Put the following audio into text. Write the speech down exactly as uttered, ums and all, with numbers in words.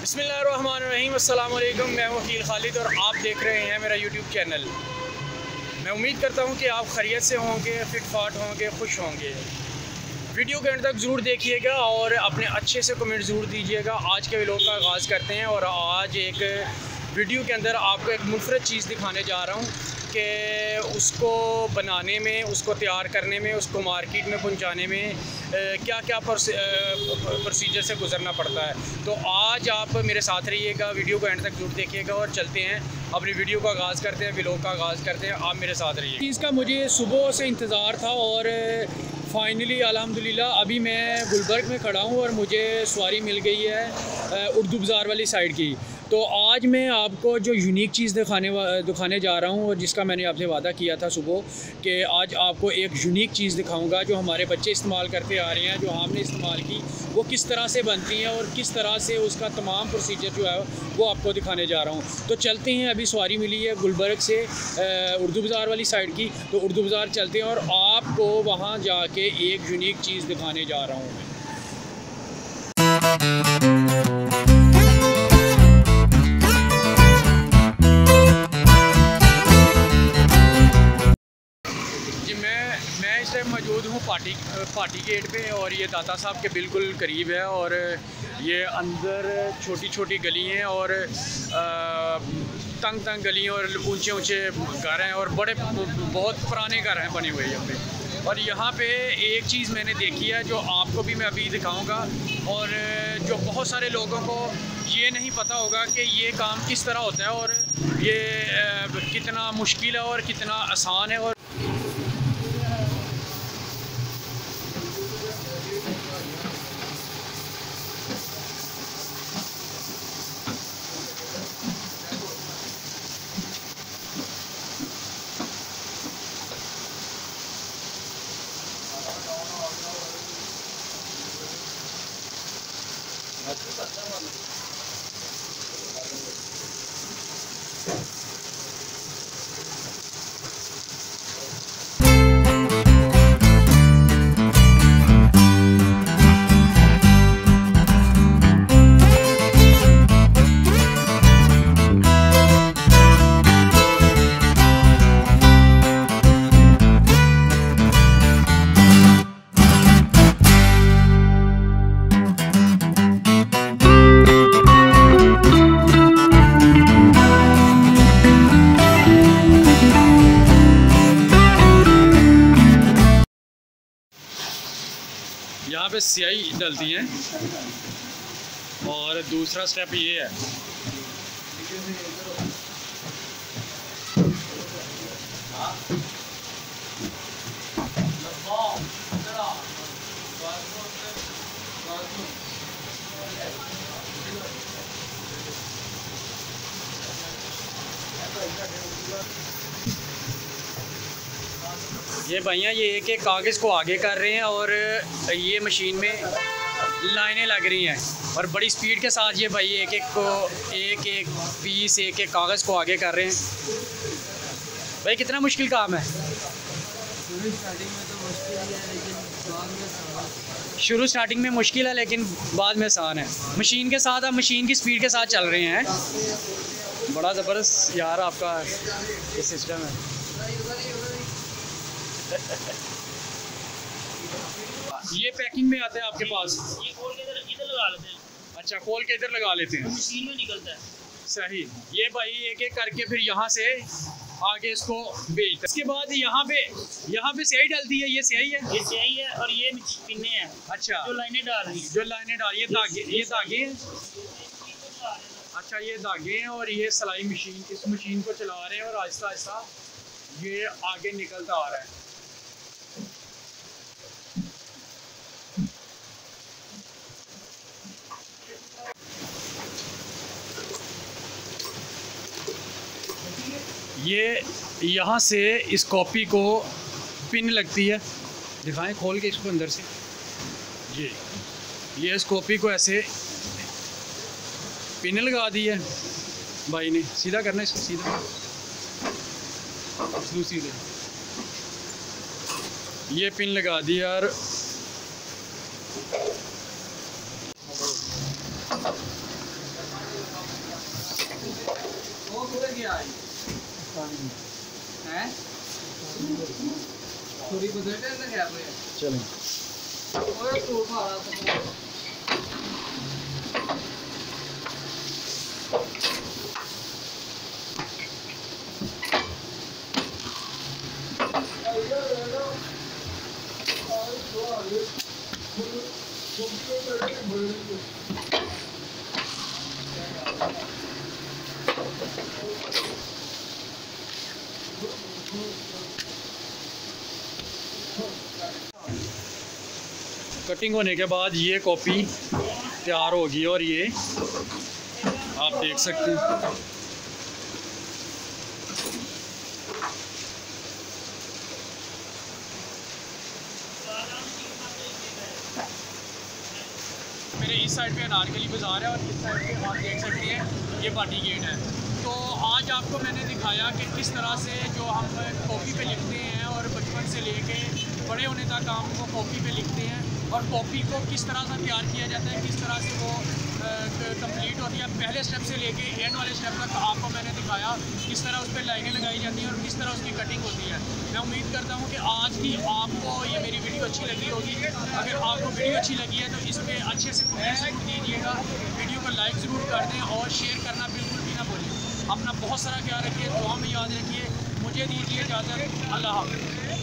बिस्मिल्लाहिर्रहमानिर्रहीम, अस्सलामुअलैकुम। मैं अकील खालिद और आप देख रहे हैं मेरा यूट्यूब चैनल। मैं उम्मीद करता हूं कि आप खैरियत से होंगे, फिट फाट होंगे, खुश होंगे। वीडियो के अंत तक ज़रूर देखिएगा और अपने अच्छे से कमेंट ज़रूर दीजिएगा। आज के व्लॉग का आगाज़ करते हैं और आज एक वीडियो के अंदर आपको एक मुनफरद चीज़ दिखाने जा रहा हूँ कि उसको बनाने में, उसको तैयार करने में, उसको मार्केट में पहुंचाने में क्या क्या प्रोसीजर से गुजरना पड़ता है। तो आज आप मेरे साथ रहिएगा, वीडियो को एंड तक जरूर देखिएगा और चलते हैं अपनी वीडियो का आगाज़ करते हैं, व्लॉग का आगाज़ करते हैं। आप मेरे साथ रहिए। इसका मुझे सुबह से इंतज़ार था और फ़ाइनली अल्हम्दुलिल्लाह अभी मैं गुलबर्ग में खड़ा हूँ और मुझे सवारी मिल गई है उर्दू बाज़ार वाली साइड की। तो आज मैं आपको जो यूनिक चीज़ दिखाने दिखाने जा रहा हूँ और जिसका मैंने आपसे वादा किया था सुबह कि आज आपको एक यूनिक चीज़ दिखाऊंगा जो हमारे बच्चे इस्तेमाल करते आ रहे हैं, जो हमने इस्तेमाल की, वो किस तरह से बनती हैं और किस तरह से उसका तमाम प्रोसीजर जो है वो आपको दिखाने जा रहा हूँ। तो चलते हैं, अभी सवारी मिली है गुलबर्ग से उर्दू बाज़ार वाली साइड की, तो उर्दू बाज़ार चलते हैं और आपको वहाँ जाके एक यूनिक चीज़ दिखाने जा रहा हूँ मैं। जी मैं मैं इस टाइम मौजूद हूँ पार्टी पार्टी गेट पे और ये दाता साहब के बिल्कुल करीब है और ये अंदर छोटी छोटी गली हैं और आ, तंग तंग गली और ऊंचे ऊंचे घर हैं और बड़े बहुत पुराने घर हैं बने हुए यहाँ पे। और यहाँ पे एक चीज़ मैंने देखी है जो आपको भी मैं अभी दिखाऊंगा और जो बहुत सारे लोगों को ये नहीं पता होगा कि ये काम किस तरह होता है और ये कितना मुश्किल है और कितना आसान है। और यहाँ पे स्याही डलती है और दूसरा स्टेप ये है। ये भैया ये एक एक कागज़ को आगे कर रहे हैं और ये मशीन में लाइनें लग रही हैं और बड़ी स्पीड के साथ ये भाई एक एक को एक एक पीस एक एक कागज़ को आगे कर रहे हैं। भाई कितना मुश्किल काम है? शुरू स्टार्टिंग में मुश्किल है लेकिन बाद में आसान है। मशीन के साथ आप मशीन की स्पीड के साथ चल रहे हैं। बड़ा ज़बरदस्त यार आपका ये सिस्टम है। ये पैकिंग में आता है आपके पास? ये खोल के इधर इधर लगा लेते हैं। अच्छा, खोल के इधर लगा लेते हैं, मशीन में निकलता है। सही। ये भाई एक एक करके फिर यहाँ से आगे इसको बेचता है। इसके बाद यहाँ पे यहाँ पे स्याही डलती है। ये स्याही है ये स्याही है और ये पिन्ने हैं। अच्छा, जो लाइनें डाल रही है जो लाइनें डाल ये धागे ये धागे हैं। अच्छा, ये धागे हैं और ये सिलाई मशीन इस मशीन को चला रहे हैं और आहिस्ता आहिस्ता ये आगे निकलता आ रहा है। ये यहाँ से इस कॉपी को पिन लगती है। दिखाएं खोल के इसको अंदर से। ये ये इस कॉपी को ऐसे पिन लगा दी है भाई ने। सीधा करना इसको, सीधा दूसरी दे। ये पिन लगा दी यार। चलो कटिंग होने के बाद ये कॉपी तैयार होगी और ये आप देख सकते हैं। इस साइड पे अनारकली बाज़ार है और इस साइड पे आप देख सकते हैं ये पार्टी गेट है। तो आज आपको मैंने दिखाया कि किस तरह से जो हम कॉपी पे लिखते हैं और बचपन से लेके बड़े होने तक हम वो कॉपी पे लिखते हैं और कॉपी को किस तरह से तैयार किया जाता है, किस तरह से वो कंप्लीट होती है। पहले स्टेप से लेके एंड वाले स्टेप तक आपको मैंने दिखाया किस तरह उस पर लाइनें लगाई जाती हैं और किस तरह उसकी कटिंग होती है। मैं उम्मीद करता हूँ कि आज की आपको ये मेरी वीडियो अच्छी लगी होगी। अगर आपको वीडियो अच्छी लगी है तो इस पर अच्छे से कमेंट कीजिएगा, वीडियो को लाइक ज़रूर कर दें और शेयर करना बिल्कुल भी ना भूलें। अपना बहुत सारा ख्याल रखिए, दुआ में याद रखिए, मुझे दीजिए इजाज़त, अल्लाह हाफ़िज़।